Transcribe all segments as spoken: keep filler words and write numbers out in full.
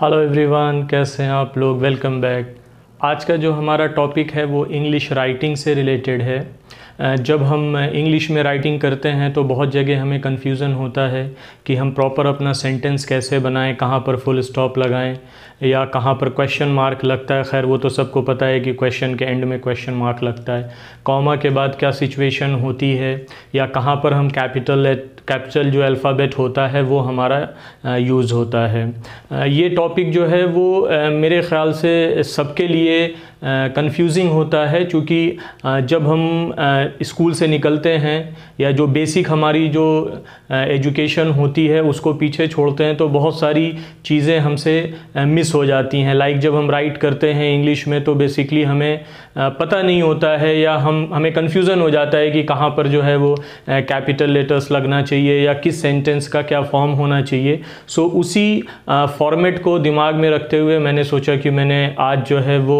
Hello everyone, कैसे हैं आप लोग। Welcome back. आज का जो हमारा टॉपिक है वो इंग्लिश राइटिंग से रिलेटेड है। जब हम इंग्लिश में राइटिंग करते हैं तो बहुत जगह हमें कन्फ्यूज़न होता है कि हम प्रॉपर अपना सेंटेंस कैसे बनाएं, कहाँ पर फुल स्टॉप लगाएं या कहाँ पर क्वेश्चन मार्क लगता है। खैर वो तो सबको पता है कि क्वेश्चन के एंड में क्वेश्चन मार्क लगता है। कॉमा के बाद क्या सिचुएशन होती है या कहाँ पर हम कैपिटल कैपिटल जो अल्फ़ाबेट होता है वो हमारा यूज़ होता है। ये टॉपिक जो है वो मेरे ख़्याल से सबके लिए कंफ्यूजिंग होता है, क्योंकि जब हम स्कूल से निकलते हैं या जो बेसिक हमारी जो एजुकेशन होती है उसको पीछे छोड़ते हैं तो बहुत सारी चीज़ें हमसे मिस हो जाती हैं। लाइक जब हम राइट करते हैं इंग्लिश में तो बेसिकली हमें पता नहीं होता है या हम हमें कन्फ्यूज़न हो जाता है कि कहाँ पर जो है वो कैपिटल लेटर्स लगना चाहिए या किस सेंटेंस का क्या फॉर्म होना चाहिए। सो उसी फॉर्मेट को दिमाग में रखते हुए मैंने सोचा कि मैंने आज जो है वो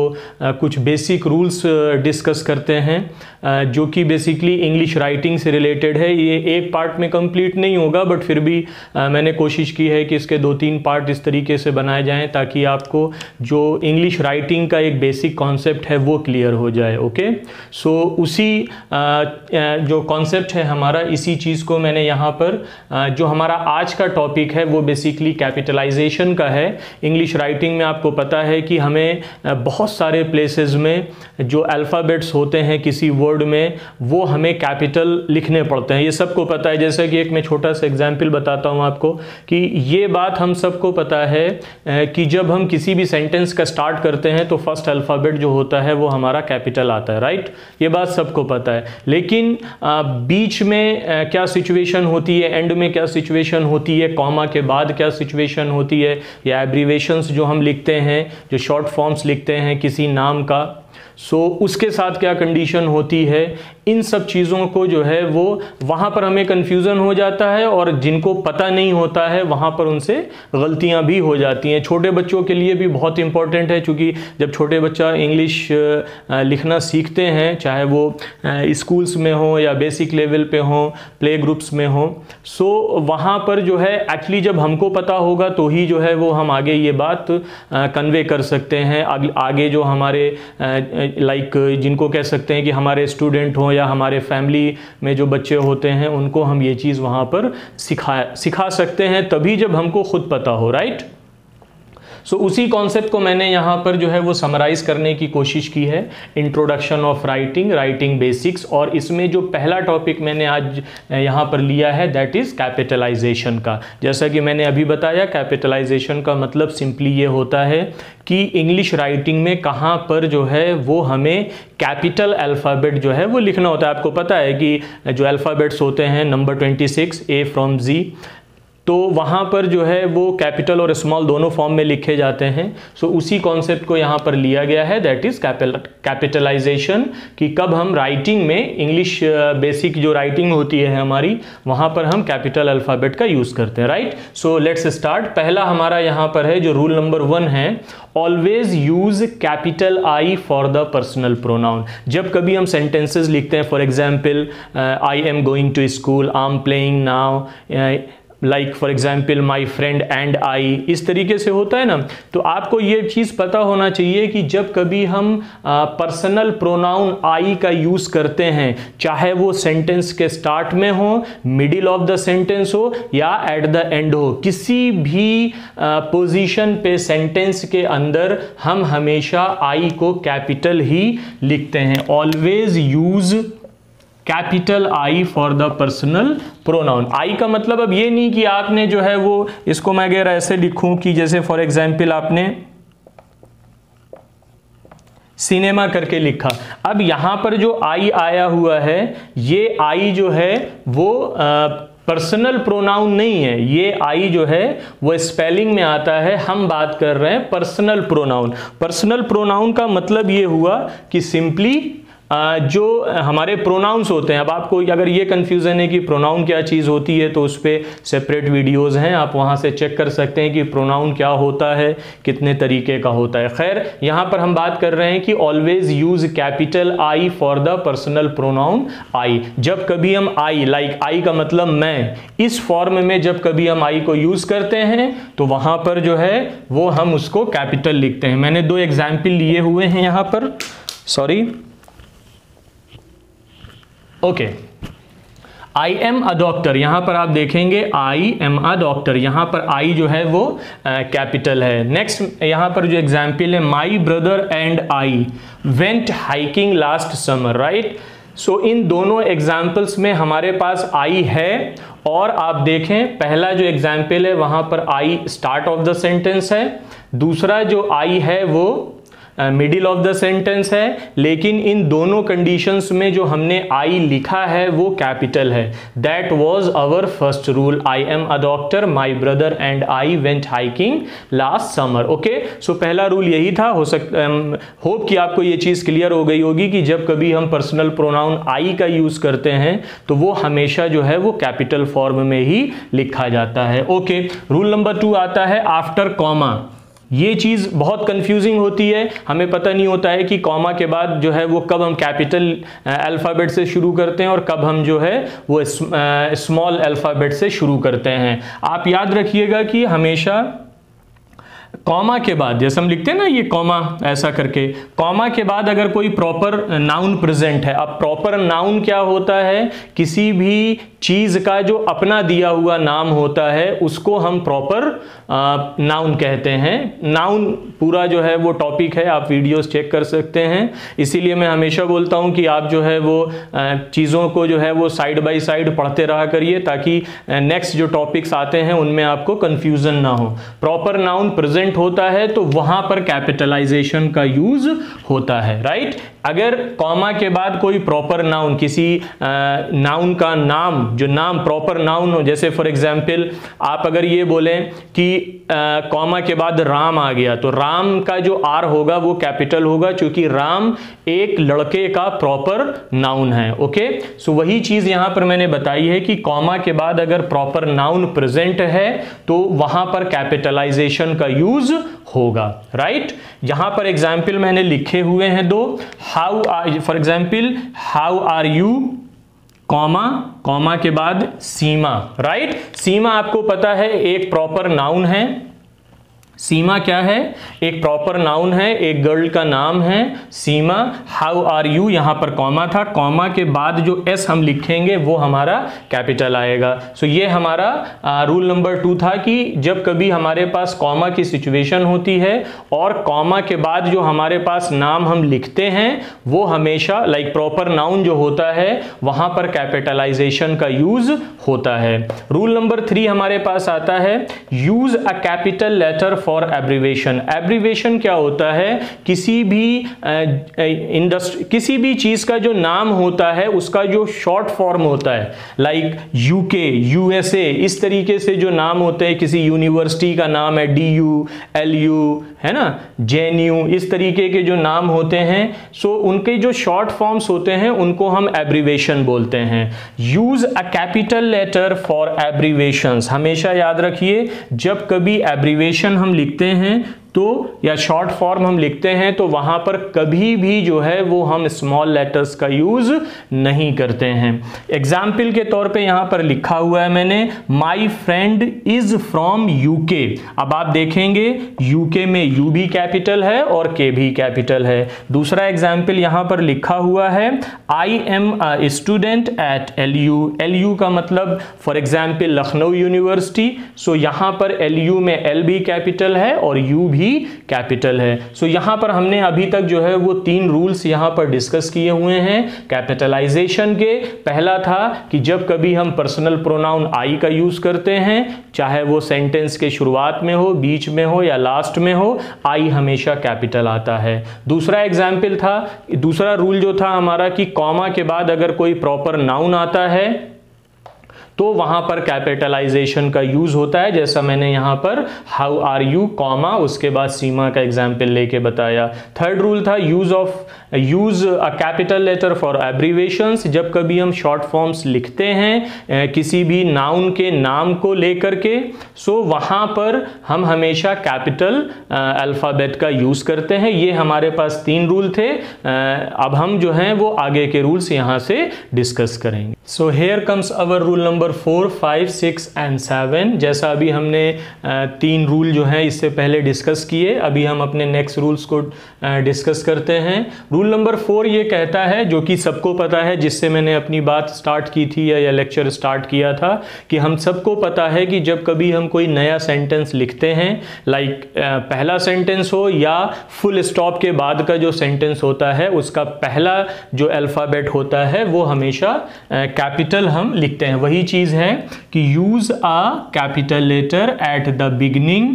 कुछ बेसिक रूल्स डिस्कस करते हैं जो कि बेसिकली इंग्लिश राइटिंग से रिलेटेड है। ये एक पार्ट में कंप्लीट नहीं होगा बट फिर भी मैंने कोशिश की है कि इसके दो तीन पार्ट इस तरीके से बनाए जाएं ताकि आपको जो इंग्लिश राइटिंग का एक बेसिक कॉन्सेप्ट है वो क्लियर हो जाए। ओके, सो उसी जो कॉन्सेप्ट है हमारा, इसी चीज़ को मैंने यहाँ पर जो हमारा आज का टॉपिक है वो बेसिकली कैपिटलाइजेशन का है। इंग्लिश राइटिंग में आपको पता है कि हमें बहुत सारे प्लेसेस में जो अल्फ़ाबेट्स होते हैं किसी वर्ड में वो हमें कैपिटल लिखने पड़ते हैं। ये सबको पता है। जैसे कि एक मैं छोटा सा एग्जांपल बताता हूँ आपको कि ये बात हम सबको पता है कि जब हम किसी भी सेंटेंस का स्टार्ट करते हैं तो फर्स्ट अल्फ़ाबेट जो होता है वो हमारा कैपिटल आता है, राइट। ये बात सबको पता है। लेकिन बीच में क्या सिचुएशन होती है, एंड में क्या सिचुएशन होती है, कॉमा के बाद क्या सिचुएशन होती है या एब्रीवेशंस जो हम लिखते हैं, जो शॉर्ट फॉर्म्स लिखते हैं किसी नाम का, सो so, उसके साथ क्या कंडीशन होती है, इन सब चीज़ों को जो है वो वहाँ पर हमें कन्फ्यूज़न हो जाता है और जिनको पता नहीं होता है वहाँ पर उनसे गलतियाँ भी हो जाती हैं। छोटे बच्चों के लिए भी बहुत इंपॉर्टेंट है, क्योंकि जब छोटे बच्चा इंग्लिश लिखना सीखते हैं, चाहे वो स्कूल्स में हो या बेसिक लेवल पे हो, प्ले ग्रुप्स में हो, सो वहाँ पर जो है एक्चुअली जब हमको पता होगा तो ही जो है वो हम आगे ये बात कन्वे कर सकते हैं। आगे जो हमारे लाइक like, जिनको कह सकते हैं कि हमारे स्टूडेंट हों या हमारे फैमिली में जो बच्चे होते हैं उनको हम ये चीज़ वहाँ पर सिखा सिखा सकते हैं तभी जब हमको खुद पता हो, राइट। सो so, उसी कॉन्सेप्ट को मैंने यहाँ पर जो है वो समराइज़ करने की कोशिश की है। Introduction of writing, writing basics, और इसमें जो पहला टॉपिक मैंने आज यहाँ पर लिया है दैट इज़ कैपिटलाइजेशन का। जैसा कि मैंने अभी बताया, कैपिटलाइजेशन का मतलब सिंपली ये होता है कि इंग्लिश राइटिंग में कहाँ पर जो है वो हमें कैपिटल अल्फ़ाबेट जो है वो लिखना होता है। आपको पता है कि जो अल्फ़ाबेट्स होते हैं number twenty six A from Z, तो वहाँ पर जो है वो कैपिटल और स्मॉल दोनों फॉर्म में लिखे जाते हैं। सो उसी कॉन्सेप्ट को यहाँ पर लिया गया है दैट इज़ कैपिटलाइजेशन, कि कब हम राइटिंग में इंग्लिश बेसिक जो राइटिंग होती है हमारी वहाँ पर हम कैपिटल अल्फ़ाबेट का यूज़ करते हैं, राइट। So let's start. पहला हमारा यहाँ पर है जो रूल नंबर वन है, always use capital I for the personal pronoun. जब कभी हम सेंटेंसेज लिखते हैं, for example I am going to school, I am playing now, like for example my friend and I, इस तरीके से होता है ना, तो आपको ये चीज़ पता होना चाहिए कि जब कभी हम पर्सनल प्रोनाउन आई का यूज़ करते हैं, चाहे वो सेंटेंस के स्टार्ट में हो, मिडिल ऑफ द सेंटेंस हो या एट द एंड हो, किसी भी पोजीशन पे सेंटेंस के अंदर हम हमेशा आई को कैपिटल ही लिखते हैं। Always use capital I for the personal pronoun. I का मतलब अब ये नहीं कि आपने जो है वो इसको मैं अगर ऐसे लिखूं कि जैसे फॉर एग्जाम्पल आपने सिनेमा करके लिखा, अब यहाँ पर जो आई आया हुआ है ये आई जो है वो आ, पर्सनल प्रोनाउन नहीं है। ये आई जो है वो स्पेलिंग में आता है। हम बात कर रहे हैं पर्सनल प्रोनाउन। पर्सनल प्रोनाउन का मतलब ये हुआ कि सिंपली जो हमारे प्रोनाउंस होते हैं, अब आपको अगर ये कंफ्यूजन है कि प्रोनाउन क्या चीज़ होती है तो उस पर सेपरेट वीडियोज़ हैं, आप वहाँ से चेक कर सकते हैं कि प्रोनाउन क्या होता है, कितने तरीके का होता है। खैर, यहाँ पर हम बात कर रहे हैं कि always use capital I for the personal pronoun I. जब कभी हम आई, लाइक आई का मतलब मैं, इस फॉर्म में जब कभी हम आई को यूज़ करते हैं तो वहाँ पर जो है वो हम उसको कैपिटल लिखते हैं। मैंने दो एग्जाम्पल लिए हुए हैं यहाँ पर, sorry, okay, I am a doctor, यहाँ पर आप देखेंगे आई एम अ डॉक्टर, यहाँ पर आई जो है वो कैपिटल है। नेक्स्ट यहाँ पर जो एग्जाम्पल है, my brother and I went hiking last summer, right. So इन दोनों एग्जाम्पल्स में हमारे पास आई है, और आप देखें पहला जो एग्जाम्पल है वहाँ पर I start of the sentence है, दूसरा जो आई है वो मिडिल ऑफ द सेंटेंस है, लेकिन इन दोनों कंडीशंस में जो हमने आई लिखा है वो कैपिटल है। That was our first rule, I am a doctor, my brother and I went hiking last summer. Okay, so पहला रूल यही था। हो सकता, होप कि आपको ये चीज़ क्लियर हो गई होगी कि जब कभी हम पर्सनल प्रोनाउन आई का यूज़ करते हैं तो वो हमेशा जो है वो कैपिटल फॉर्म में ही लिखा जाता है। ओके, रूल नंबर टू आता है आफ्टर कॉमा। ये चीज़ बहुत कंफ्यूजिंग होती है, हमें पता नहीं होता है कि कॉमा के बाद जो है वो कब हम कैपिटल अल्फ़ाबेट से शुरू करते हैं और कब हम जो है वो स्मॉल अल्फ़ाबेट से शुरू करते हैं। आप याद रखिएगा कि हमेशा कॉमा के बाद, जैसे हम लिखते हैं ना ये कॉमा ऐसा करके, कॉमा के बाद अगर कोई प्रॉपर नाउन प्रेजेंट है। अब प्रॉपर नाउन क्या होता है, किसी भी चीज़ का जो अपना दिया हुआ नाम होता है उसको हम प्रॉपर नाउन कहते हैं। नाउन पूरा जो है वो टॉपिक है, आप वीडियोस चेक कर सकते हैं। इसीलिए मैं हमेशा बोलता हूँ कि आप जो है वो चीज़ों को जो है वो साइड बाय साइड पढ़ते रहा करिए ताकि नेक्स्ट जो टॉपिक्स आते हैं उनमें आपको कन्फ्यूज़न ना हो। प्रॉपर नाउन प्रेजेंट होता है तो वहां पर कैपिटलाइजेशन का यूज होता है, राइट। अगर कॉमा के बाद कोई प्रॉपर नाउन, किसी नाउन का नाम, जो नाम प्रॉपर नाउन हो, जैसे फॉर एग्जांपल आप अगर ये बोलें कि कॉमा के बाद राम आ गया तो राम का जो आर होगा वो कैपिटल होगा, क्योंकि राम एक लड़के का प्रॉपर नाउन है। ओके, सो वही चीज यहां पर मैंने बताई है कि कॉमा के बाद अगर प्रॉपर नाउन प्रेजेंट है तो वहां पर कैपिटलाइजेशन का यूज होगा, राइट। यहां पर एग्जाम्पल मैंने लिखे हुए हैं दो, how are, for example how are you comma, comma के बाद सीमा, राइट। सीमा आपको पता है एक प्रॉपर नाउन है, सीमा क्या है, एक प्रॉपर नाउन है, एक गर्ल का नाम है सीमा। हाउ आर यू, यहाँ पर कॉमा था, कॉमा के बाद जो एस हम लिखेंगे वो हमारा कैपिटल आएगा। सो ये हमारा रूल नंबर टू था कि जब कभी हमारे पास कॉमा की सिचुएशन होती है और कॉमा के बाद जो हमारे पास नाम हम लिखते हैं वो हमेशा लाइक प्रॉपर नाउन जो होता है वहाँ पर कैपिटलाइजेशन का यूज़ होता है। रूल नंबर थ्री हमारे पास आता है use a capital letter for abbreviation. Abbreviation क्या होता है, किसी भी इंडस्ट्री, किसी भी चीज का जो नाम होता है उसका जो शॉर्ट फॉर्म होता है, लाइक यूके, यूएसए, इस तरीके से जो नाम होते हैं, किसी यूनिवर्सिटी का नाम है डी यू, एल यू, है ना, जेएनयू, इस तरीके के जो नाम होते हैं, सो उनके जो शॉर्ट फॉर्म्स होते हैं उनको हम एब्रीवेशन बोलते हैं। Use a capital letter for abbreviations, हमेशा याद रखिए जब कभी एब्रीवेशन हम लिखते हैं तो या शॉर्ट फॉर्म हम लिखते हैं तो वहाँ पर कभी भी जो है वो हम स्मॉल लेटर्स का यूज़ नहीं करते हैं। एग्जाम्पल के तौर पे यहाँ पर लिखा हुआ है मैंने, my friend is from UK. अब आप देखेंगे यूके में यू भी कैपिटल है और के भी कैपिटल है। दूसरा एग्जाम्पल यहाँ पर लिखा हुआ है, I am a student at L U. L U का मतलब for example Lucknow university, so यहाँ पर एल यू में एल भी कैपिटल है और यू भी कैपिटल है। सो so, यहां पर हमने अभी तक जो है वो तीन रूल्स यहां पर डिस्कस किए हुए हैं कैपिटलाइजेशन के। पहला था कि जब कभी हम पर्सनल प्रोनाउन आई का यूज करते हैं, चाहे वो सेंटेंस के शुरुआत में हो, बीच में हो या लास्ट में हो, आई हमेशा कैपिटल आता है। दूसरा एग्जाम्पल था, दूसरा रूल जो था हमारा कि कॉमा के बाद अगर कोई प्रॉपर नाउन आता है तो वहां पर कैपिटलाइजेशन का यूज होता है, जैसा मैंने यहां पर हाउ आर यू कॉमा उसके बाद सीमा का एग्जाम्पल लेके बताया। थर्ड रूल था use of use a capital letter for abbreviations. जब कभी हम शॉर्ट फॉर्म्स लिखते हैं किसी भी नाउन के नाम को लेकर के, सो वहां पर हम हमेशा कैपिटल अल्फाबेट का यूज करते हैं। ये हमारे पास तीन रूल थे। अब हम जो हैं वो आगे के रूल्स यहां से डिस्कस करेंगे। So here comes our rule number four five six and seven. जैसा अभी हमने तीन रूल जो हैं इससे पहले डिस्कस किए, अभी हम अपने नेक्स्ट रूल्स को डिस्कस करते हैं। रूल नंबर फोर ये कहता है, जो कि सबको पता है, जिससे मैंने अपनी बात स्टार्ट की थी या, या लेक्चर स्टार्ट किया था, कि हम सबको पता है कि जब कभी हम कोई नया सेंटेंस लिखते हैं, लाइक पहला सेंटेंस हो या फुल स्टॉप के बाद का जो सेंटेंस होता है, उसका पहला जो अल्फ़ाबेट होता है वो हमेशा कैपिटल हम लिखते हैं। वही चीज़ है कि use a capital letter at the beginning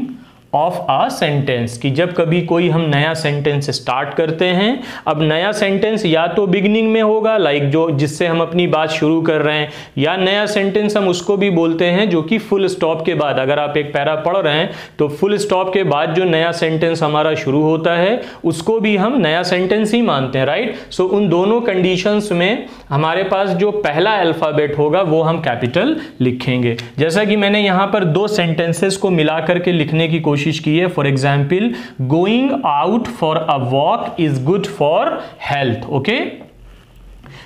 of a sentence, कि जब कभी कोई हम नया सेंटेंस स्टार्ट करते हैं, अब नया सेंटेंस या तो बिगनिंग में होगा, लाइक जो जिससे हम अपनी बात शुरू कर रहे हैं, या नया सेंटेंस हम उसको भी बोलते हैं जो कि फुल स्टॉप के बाद, अगर आप एक पैरा पढ़ रहे हैं तो फुल स्टॉप के बाद जो नया सेंटेंस हमारा शुरू होता है उसको भी हम नया सेंटेंस ही मानते हैं, राइट। सो उन दोनों कंडीशंस में हमारे पास जो पहला अल्फ़ाबेट होगा वो हम कैपिटल लिखेंगे। जैसा कि मैंने यहाँ पर दो सेंटेंसेस को मिला करके लिखने की कोशिश की है। For example, going out for a walk is good for health. Okay,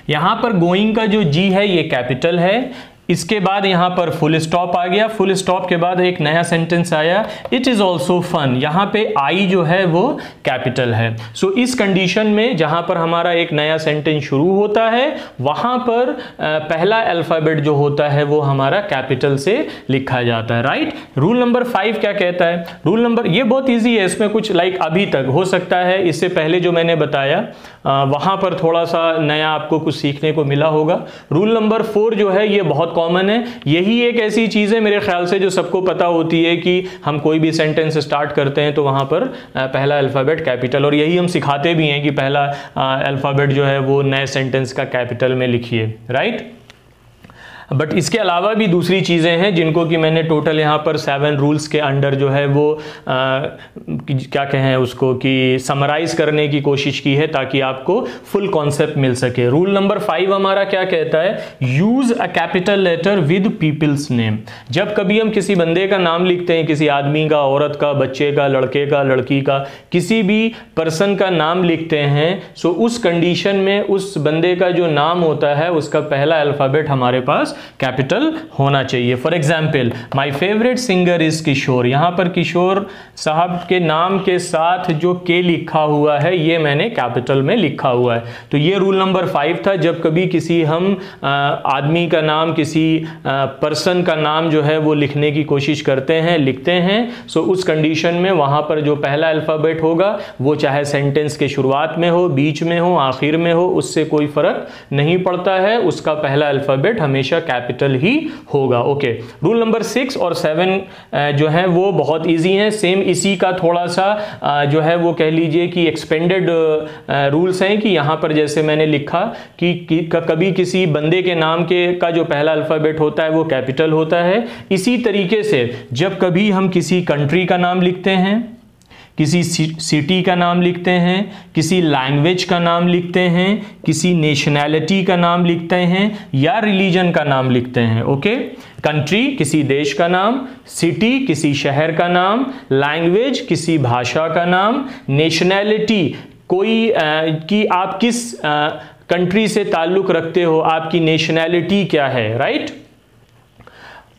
यहां पर गोइंग का जो जी है ये कैपिटल है, इसके बाद यहाँ पर फुल स्टॉप आ गया, फुल स्टॉप के बाद एक नया सेंटेंस आया, इट इज़ ऑल्सो फन, यहाँ पे आई जो है वो कैपिटल है। सो so, इस कंडीशन में जहाँ पर हमारा एक नया सेंटेंस शुरू होता है वहाँ पर पहला अल्फ़ाबेट जो होता है वो हमारा कैपिटल से लिखा जाता है, राइट। रूल नंबर फाइव क्या कहता है? रूल नंबर ये बहुत ईजी है, इसमें कुछ लाइक अभी तक हो सकता है इससे पहले जो मैंने बताया वहाँ पर थोड़ा सा नया आपको कुछ सीखने को मिला होगा। रूल नंबर फोर जो है ये बहुत कॉमन है, यही एक ऐसी चीज है मेरे ख्याल से जो सबको पता होती है कि हम कोई भी सेंटेंस स्टार्ट करते हैं तो वहां पर पहला अल्फाबेट कैपिटल, और यही हम सिखाते भी हैं कि पहला अल्फाबेट जो है वो नए सेंटेंस का कैपिटल में लिखिए, राइट। बट इसके अलावा भी दूसरी चीज़ें हैं जिनको कि मैंने टोटल यहाँ पर सेवन रूल्स के अंडर जो है वो आ, क्या कहें उसको कि समराइज़ करने की कोशिश की है ताकि आपको फुल कॉन्सेप्ट मिल सके। रूल नंबर फाइव हमारा क्या कहता है? Use a capital letter with people's name. जब कभी हम किसी बंदे का नाम लिखते हैं, किसी आदमी का, औरत का, बच्चे का, लड़के का, लड़की का, किसी भी पर्सन का नाम लिखते हैं, सो उस कंडीशन में उस बंदे का जो नाम होता है उसका पहला अल्फ़ाबेट हमारे पास कैपिटल होना चाहिए। For example, my favourite singer is Kishore. यहां पर किशोर साहब के नाम के साथ जो के लिखा हुआ है ये मैंने कैपिटल में लिखा हुआ है। तो ये रूल नंबर फाइव था, जब कभी किसी हम आदमी का नाम, किसी पर्सन का नाम जो है वो लिखने की कोशिश करते हैं, लिखते हैं, सो उस कंडीशन में वहां पर जो पहला अल्फाबेट होगा वो चाहे सेंटेंस के शुरुआत में हो, बीच में हो, आखिर में हो, उससे कोई फर्क नहीं पड़ता है, उसका पहला अल्फाबेट हमेशा कैपिटल ही होगा। ओके, रूल नंबर सिक्स और सेवन जो है वो बहुत इजी हैं, सेम इसी का थोड़ा सा जो है वो कह लीजिए कि एक्सपेंडेड रूल्स हैं, कि यहाँ पर जैसे मैंने लिखा कि, कि कभी किसी बंदे के नाम के का जो पहला अल्फ़ाबेट होता है वो कैपिटल होता है। इसी तरीके से जब कभी हम किसी कंट्री का नाम लिखते हैं, किसी सिटी का नाम लिखते हैं, किसी लैंग्वेज का नाम लिखते हैं, किसी नेशनैलिटी का नाम लिखते हैं, या रिलीजन का नाम लिखते हैं। ओके, कंट्री किसी देश का नाम, सिटी किसी शहर का नाम, लैंग्वेज किसी भाषा का नाम, नेशनैलिटी कोई कि आप किस कंट्री से ताल्लुक़ रखते हो, आपकी नेशनैलिटी क्या है, राइट।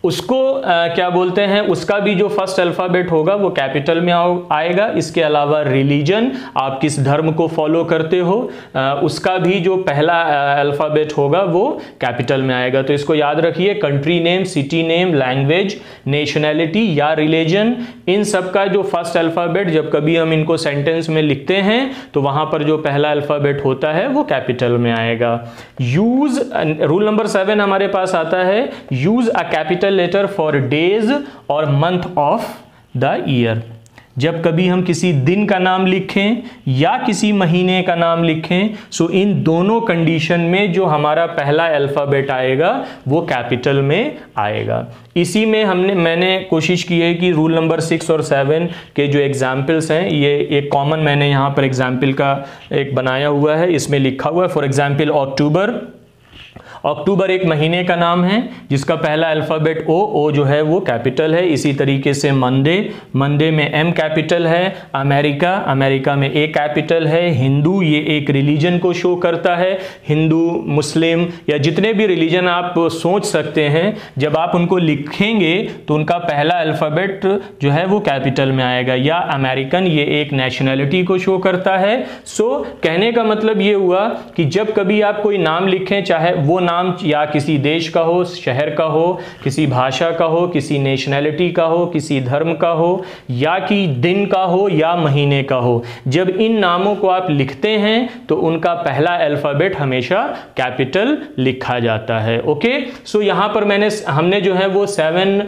उसको आ, क्या बोलते हैं, उसका भी जो फर्स्ट अल्फ़ाबेट होगा वो कैपिटल में आएगा। इसके अलावा रिलीजन, आप किस धर्म को फॉलो करते हो, आ, उसका भी जो पहला अल्फ़ाबेट होगा वो कैपिटल में आएगा। तो इसको याद रखिए, country name, city name, language, nationality या रिलीजन, इन सब का जो फर्स्ट अल्फ़ाबेट, जब कभी हम इनको सेंटेंस में लिखते हैं तो वहाँ पर जो पहला अल्फ़ाबेट होता है वो कैपिटल में आएगा। यूज़, रूल नंबर सेवन हमारे पास आता है, use a capital letter for days और मंथ ऑफ द ईयर। जब कभी हम किसी दिन का नाम लिखें या किसी महीने का नाम लिखें, सो इन दोनों कंडीशन में जो हमारा पहला अल्फ़ाबेट आएगा वो कैपिटल में आएगा। इसी में हमने मैंने कोशिश की है कि रूल नंबर सिक्स और सेवन के जो एग्जाम्पल्स हैं, ये एक कॉमन मैंने यहाँ पर एग्जाम्पल का एक बनाया हुआ है, इसमें लिखा हुआ है फॉर एग्जाम्पल अक्टूबर। अक्टूबर एक महीने का नाम है जिसका पहला अल्फ़ाबेट ओ, ओ जो है वो कैपिटल है। इसी तरीके से मंडे, मंडे में एम कैपिटल है। अमेरिका, अमेरिका में ए कैपिटल है। हिंदू, ये एक रिलीजन को शो करता है, हिंदू, मुस्लिम या जितने भी रिलीजन आप सोच सकते हैं, जब आप उनको लिखेंगे तो उनका पहला अल्फ़ाबेट जो है वो कैपिटल में आएगा। या अमेरिकन, ये एक नेशनैलिटी को शो करता है। सो कहने का मतलब ये हुआ कि जब कभी आप कोई नाम लिखें, चाहे वो नाम या किसी देश का हो, शहर का हो, किसी भाषा का हो, किसी नेशनैलिटी का हो, किसी धर्म का हो, या कि दिन का हो या महीने का हो, जब इन नामों को आप लिखते हैं तो उनका पहला अल्फ़ाबेट हमेशा कैपिटल लिखा जाता है। ओके, सो यहाँ पर मैंने हमने जो है वो सेवन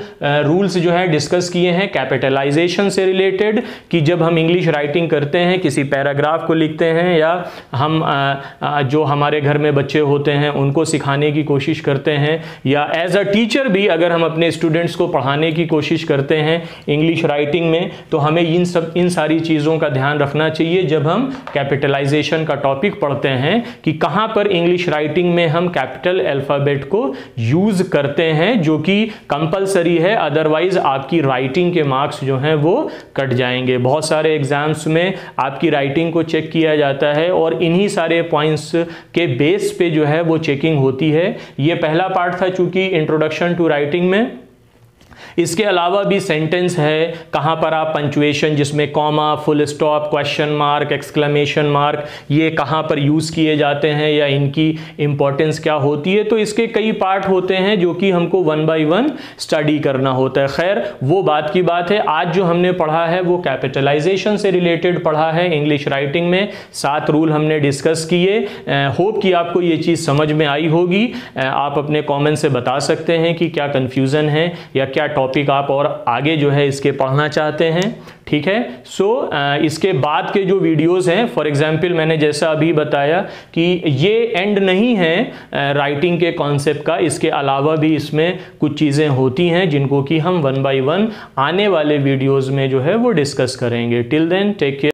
रूल्स जो है डिस्कस किए हैं कैपिटलाइजेशन से रिलेटेड, कि जब हम इंग्लिश राइटिंग करते हैं, किसी पैराग्राफ को लिखते हैं, या हम आ, आ, जो हमारे घर में बच्चे होते हैं उनको सिखा पढ़ाने की कोशिश करते हैं, या एज अ टीचर भी अगर हम अपने स्टूडेंट्स को पढ़ाने की कोशिश करते हैं इंग्लिश राइटिंग में, तो हमें इन सब इन सारी चीज़ों का ध्यान रखना चाहिए जब हम कैपिटलाइजेशन का टॉपिक पढ़ते हैं, कि कहाँ पर इंग्लिश राइटिंग में हम कैपिटल अल्फ़ाबेट को यूज़ करते हैं, जो कि कंपलसरी है। अदरवाइज आपकी राइटिंग के मार्क्स जो हैं वो कट जाएंगे। बहुत सारे एग्जाम्स में आपकी राइटिंग को चेक किया जाता है और इन्हीं सारे पॉइंट्स के बेस पे जो है वो चेकिंग होती है। ये पहला पार्ट था चूंकि इंट्रोडक्शन टू राइटिंग में। इसके अलावा भी सेंटेंस है, कहाँ पर आप पंक्चुएशन, जिसमें comma, full stop, question mark, exclamation mark, ये कहाँ पर यूज़ किए जाते हैं या इनकी इम्पोर्टेंस क्या होती है। तो इसके कई पार्ट होते हैं जो कि हमको वन बाय वन स्टडी करना होता है। खैर, वो बात की बात है। आज जो हमने पढ़ा है वो कैपिटलाइजेशन से रिलेटेड पढ़ा है। इंग्लिश राइटिंग में सात रूल हमने डिस्कस किए। होप कि आपको ये चीज़ समझ में आई होगी। आप अपने कॉमेंट से बता सकते हैं कि क्या कन्फ्यूज़न है या क्या टॉपिक आप और आगे जो है इसके पढ़ना चाहते हैं। ठीक है, सो so, इसके बाद के जो वीडियोस हैं, फॉर एग्जांपल मैंने जैसा अभी बताया कि ये एंड नहीं है राइटिंग के कॉन्सेप्ट का, इसके अलावा भी इसमें कुछ चीज़ें होती हैं जिनको कि हम वन बाय वन आने वाले वीडियोस में जो है वो डिस्कस करेंगे। Till then, take care.